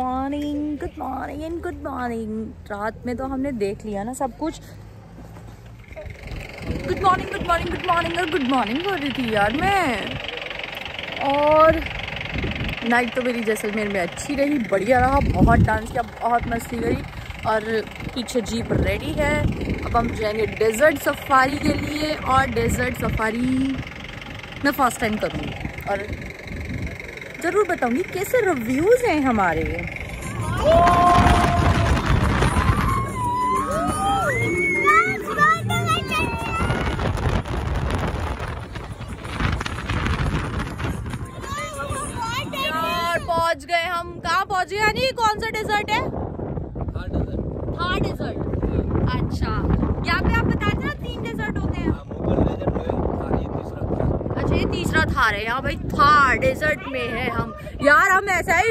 Morning, good morning and good morning. रात में तो हमने देख लिया ना सब कुछ। Good morning good morning good morning और गुड मॉर्निंग बोल रही थी यार मैं। और नाइट तो मेरी जैसलमेर में अच्छी रही, बढ़िया रहा, बहुत डांस किया, बहुत मस्ती करी। और पीछे जीप रेडी है, अब हम जाएंगे डेजर्ट सफारी के लिए। और डेजर्ट सफारी मैं फर्स्ट टाइम करूँगी और ज़रूर बताऊँगी कैसे रिव्यूज़ हैं हमारे। पहुंच गए हम। कहाँ पहुंचे यानी कौन सा डेजर्ट है? थार डेजर्ट। अच्छा, यहाँ पे आप बताते ना 3 डेजर्ट होते हैं। अच्छा ये तीसरा थार है। यहाँ भाई थार डेजर्ट में है हम। यार हम ऐसा ही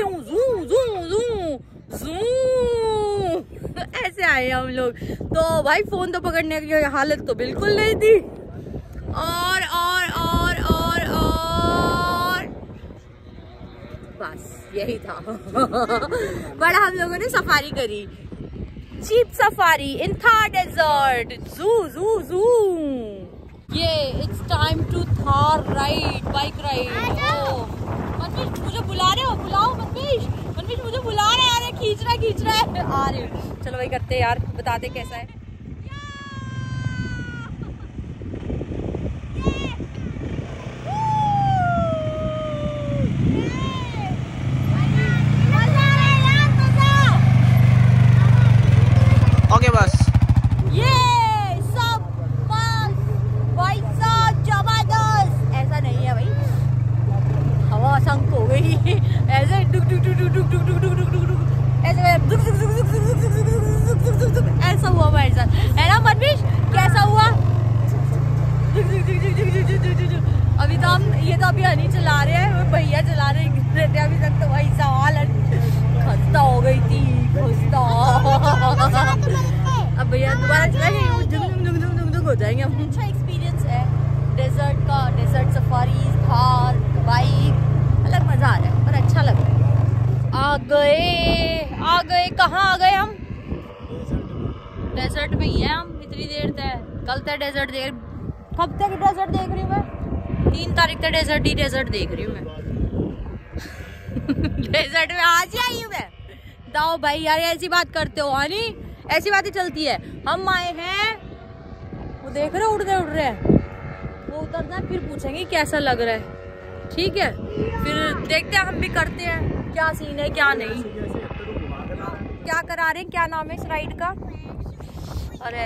ऐसे आए हम लोग। तो भाई फोन तो पकड़ने की हालत तो बिल्कुल नहीं थी। और बस यही था। बड़ा हम लोगों ने सफारी करी, jeep safari in Thar desert. जू जू जू ये it's time to Thar ride, bike ride. Manveer मुझे बुला रहे हो, बुलाओ मनवीर। मनवीर मुझे बुला रहा है, खींच रहा है। आ रहे चलो वही करते हैं यार, बताते कैसा है। डेजर्ट में ही है हम इतनी देर तक। कल तक डेजर्ट देख, कब तक डेजर्ट देख रही हूँ मैं? 3 तारीख तक डेजर्ट देख रही हूँ मैं। डेजर्ट में आज ही आई हूँ मैं। दाओ भाई यार ऐसी बात करते हो हानी, ऐसी बातें चलती है। हम आए हैं, वो देख रहे हो उड़ रहे हैं, वो उतरना है, फिर पूछेंगे कैसा लग रहा है। ठीक है, फिर देखते हैं हम भी करते हैं क्या सीन है क्या नहीं, क्या करा रहे हैं, क्या नाम है इस राइड का। अरे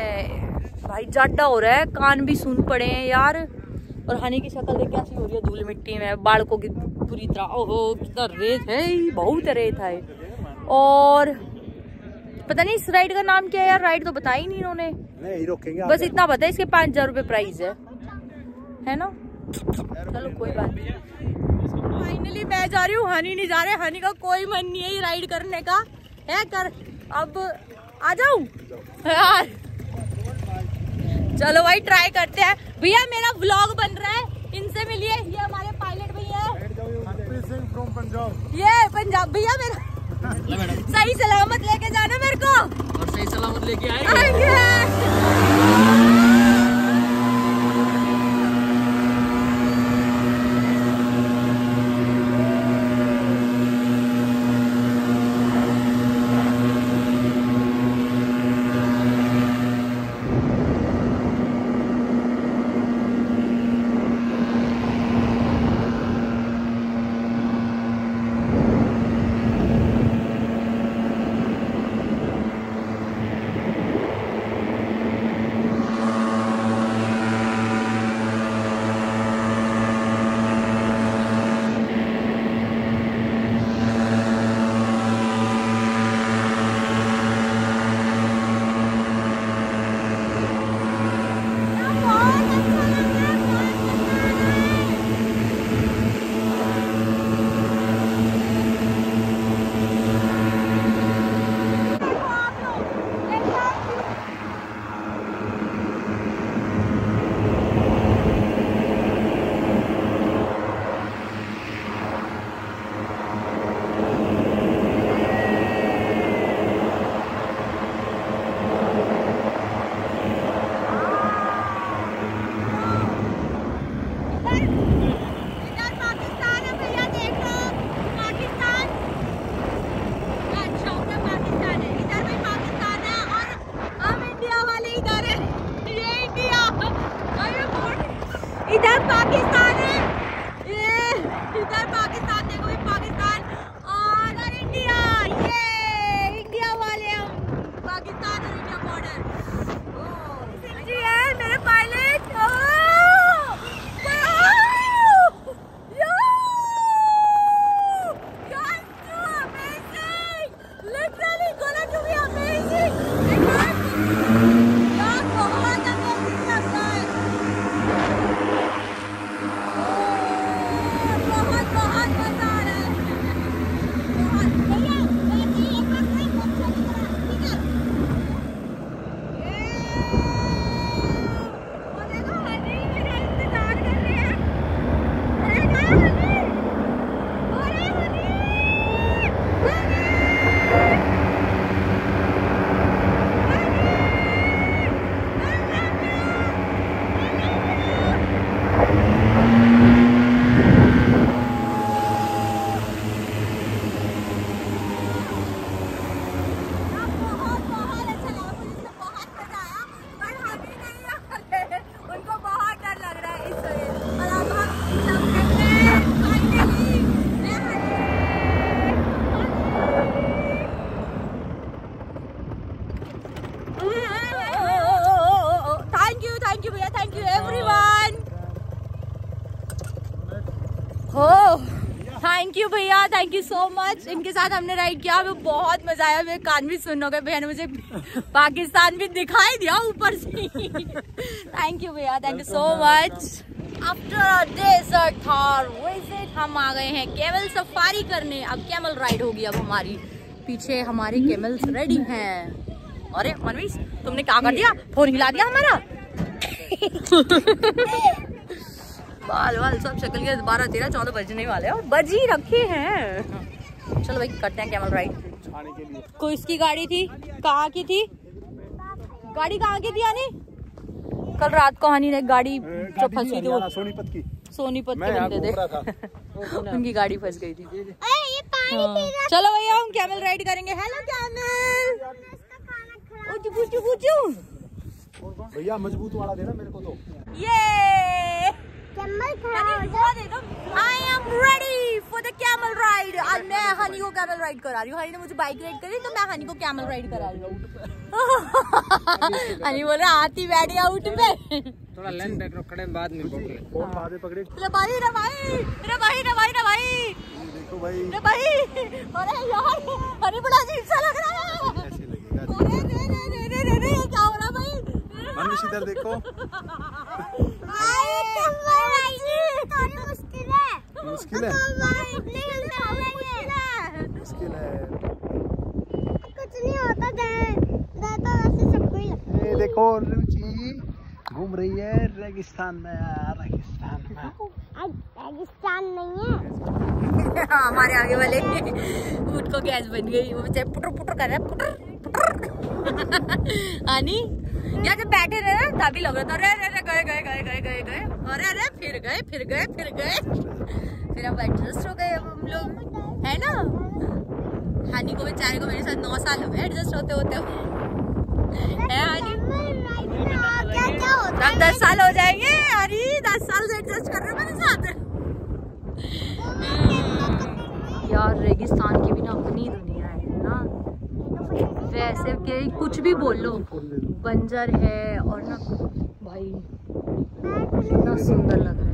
भाई जाड्डा हो रहा है, कान भी सुन पड़े हैं यार। और हानि की शक्ल देख कैसी हो रही है धूल मिट्टी में, बालकों की पूरी तरह। ओहो कितना रेत है, बहुत रेत है। और पता नहीं इस राइड का नाम क्या है यार, राइड तो बताया ही नहीं इन्होंने। नहीं रोकेंगे, बस इतना पता है इसके 5000 रुपये प्राइस है ना। चलो कोई बात नहीं। फाइनली मैं जा रही हूँ, हानि नहीं जा रहे। हानि का कोई मन नहीं है ये राइड करने का। है कर अब आ जाऊं यार। चलो भाई ट्राई करते हैं। भैया मेरा व्लॉग बन रहा है, इनसे मिलिए। ये हमारे पायलट भैया है, ये पंजाब भैया। मेरा सही सलामत लेके जाना मेरे को, और सही सलामत लेके आएंगे। इधर पाकिस्तान, देखो ये पाकिस्तान और इंडिया, ये इंडिया वाले हम, पाकिस्तान और इंडिया बॉर्डर। जी है मेरे pilot, thank you so much. इनके साथ हमने राइड किया, हमें बहुत मजा आया, मेरे कान भी सुन हो गए भैया ने, मुझे पाकिस्तान भी दिखाई दिया ऊपर से। थैंक यू भैया, thank you so much. After a desert Thar visit हम आ गए हैं कैमल सफारी करने। अब कैमल राइड होगी अब हमारी, पीछे हमारे कैमल्स रेडी हैं। अरे मनवीर तुमने क्या कर दिया, फोन हिला दिया हमारा। बाल बाल सब शक्ल के 12, 13, 14 बजने वाले हैं और बज ही रखे हैं। चलो भाई करते हैं कैमल राइड। कोई इसकी गाड़ी थी, कहाँ की थी गाड़ी, कहाँ की थी यानी? कल रात को हनी ने गाड़ी जो फंसी थी वो सोनीपत की बंदे थे, उनकी गाड़ी फंस गई थी। चलो भैया हम कैमल राइड करेंगे। हेलो कैमल भैया, मजबूत वाला देना मेरे को तो। ये I am ready for the camel ride. आज मैं हनी को कैमल राइड करा रही हूँ। हनी ने मुझे बाइक राइड करी तो मैं हनी को कैमल राइड करा रही हूँ। हनी बोले आती बैठी आउट पे। थोड़ा लेंथ देख लो, खड़े बाद में पकड़े। और बाद में पकड़े। रे भाई। अरे यार हनी बड़ा अजीब सा लग रहा है। अरे रे क्या हो रहा भाई? मनीष इधर देखो। मुश्किल है। कुछ नहीं होता, वैसे सब कोई। ये देखो रुचि घूम रही है रेगिस्तान में। रेगिस्तान नहीं है। हमारे आगे वाले ऊँट को गैस बन गई, वो बेचारे पुटर कर रहा है। आनी यार जब बैठे रहे ना तभी लग रहा था गए। अरे फिर गए। फिर अब एडजस्ट हो गए हम लोग, है ना। हानी को बेचारे को मेरे साथ 9 साल हो गए एडजस्ट होते। हानी 10 साल हो जाएंगे। अरे 10 साल से एडजस्ट कर रहे हो मेरे साथ। यार रेगिस्तान की भी ना अपनी दुनिया है ना, वैसे के कुछ भी बोल लो, बंजर है और ना भाई कितना सुंदर लग रहा है।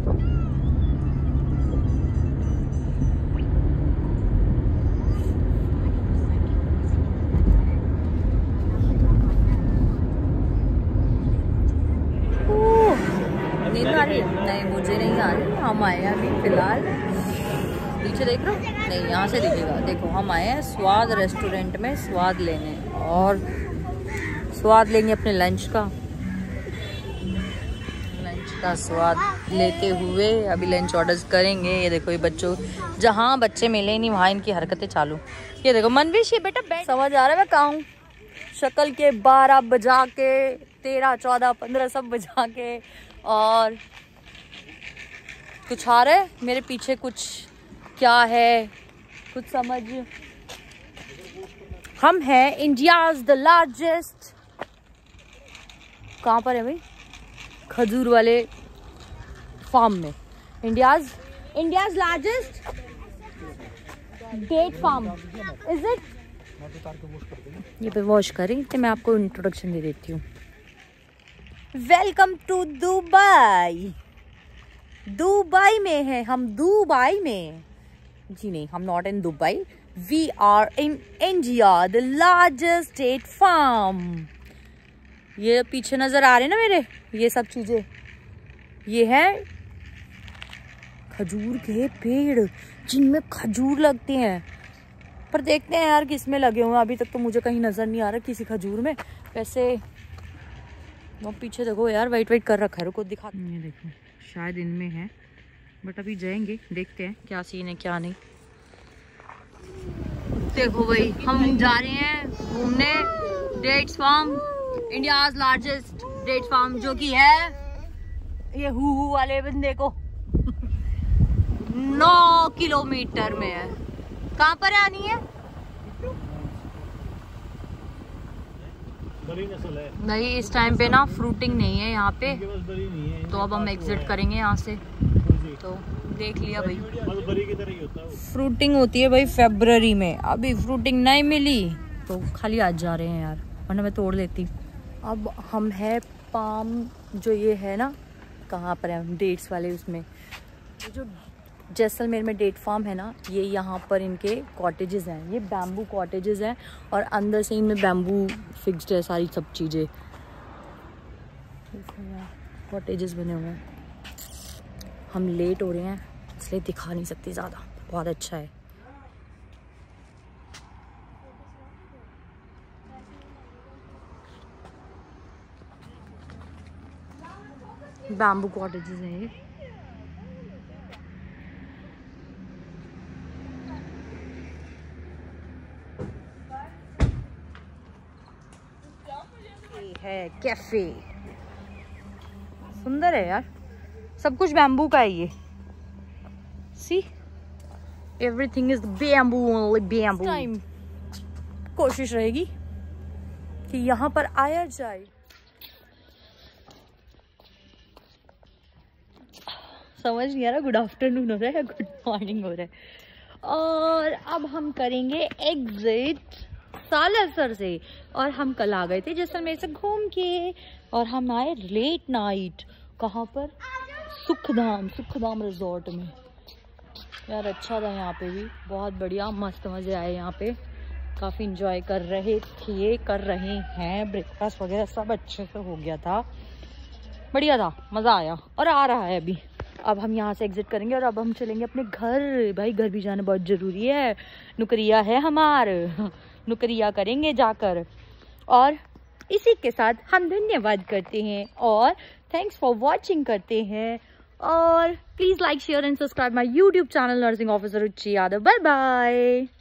नींद आ रही है? नहीं मुझे नहीं आ रही। हम आए हैं अभी फिलहाल, पीछे देख रहे हो? नहीं यहाँ से दिखेगा। देखो हम आए हैं स्वाद रेस्टोरेंट में स्वाद लेने, और स्वाद लेंगे अपने लंच का स्वाद लेते हुए अभी लंच ऑर्डर करेंगे। ये देखो ये बच्चों, जहाँ बच्चे मिले नहीं वहाँ इनकी हरकतें चालू। ये देखो मनवीश, ये बेटा बैठ, समझ आ रहा है मैं कहूँ शक्ल के 12 बजा के, 13, 14, 15 सब बजा के। और कुछ आ रहा है मेरे पीछे, कुछ क्या है कुछ समझ। हम हैं इंडियाज द लार्जेस्ट। कहाँ पर है भाई? खजूर वाले फार्म में। India's India's largest date farm is it? ये पे वॉश करें तो मैं आपको इंट्रोडक्शन दे देती हूँ। Welcome to Dubai. दुबई में है हम, दुबई में। जी नहीं, हम not in Dubai, we are in India, the largest state farm. ये पीछे नज़र आ रहे हैं ना मेरे, ये सब चीज़ें, ये है खजूर के पेड़ जिनमें खजूर लगते हैं। पर देखते हैं यार किस में लगे हुए हैं, अभी तक तो मुझे कहीं नज़र नहीं आ रहा किसी खजूर में। वैसे वो पीछे देखो यार, वाइट वाइट कर रखा है, रुको दिखा। ये देखो शायद इनमें है, बट अभी जाएंगे देखते हैं क्या सीन है क्या नहीं। देखो भाई हम जा रहे हैं घूमने dates farm, India's largest date farm, जो कि है ये हु वाले बंदे को 9 किलोमीटर में है। कहाँ पर आनी है? नहीं इस टाइम पे ना फ्रूटिंग नहीं है यहाँ पे, तो अब हम एग्जिट करेंगे यहाँ से। तो देख लिया भाई, फ्रूटिंग होती है भाई फरवरी में, अभी फ्रूटिंग नहीं मिली तो खाली आज जा रहे हैं यार, वरना मैं तोड़ लेती। अब हम है पाम, जो ये है ना कहाँ पर है, डेट्स वाले उसमें, जो जैसलमेर में डेट फार्म है ना, ये यहाँ पर इनके कॉटेजेस हैं, ये बैम्बू कॉटेजेस हैं और अंदर से इनमें बैम्बू फिक्स्ड है, सारी सब चीज़ें कॉटेजेस बने हुए हैं। हम लेट हो रहे हैं इसलिए दिखा नहीं सकती ज़्यादा, बहुत अच्छा है। बैम्बू कॉटेजेस हैं ये। है कैफे, सुंदर है यार, सब कुछ बैम्बू का है ये। See everything is bamboo, only bamboo. Time कोशिश रहेगी कि यहाँ पर आया जाए। समझ नहीं आ रहा गुड आफ्टरनून हो रहा है या गुड मॉर्निंग हो रहा है। और अब हम करेंगे एग्जिट सालासर से, और हम कल आ गए थे जैसलमेर से घूम के, और हम आए लेट नाइट कहाँ पर, सुखधाम, सुखधाम रिजॉर्ट में। यार अच्छा था यहाँ पे भी, बहुत बढ़िया, मस्त मज़े आए यहाँ पे, काफ़ी इंजॉय कर रहे थे, कर रहे हैं। ब्रेकफास्ट वगैरह सब अच्छे से हो गया था, बढ़िया था, मज़ा आया और आ रहा है अभी। अब हम यहाँ से एग्जिट करेंगे और अब हम चलेंगे अपने घर। भाई घर भी जाना बहुत ज़रूरी है, नुकरिया है हमार, नुकरिया करेंगे जाकर। और इसी के साथ हम धन्यवाद करते हैं और थैंक्स फॉर वॉचिंग करते हैं, और please like share and subscribe my YouTube channel nursing officer Ruchi Yadav. Bye bye.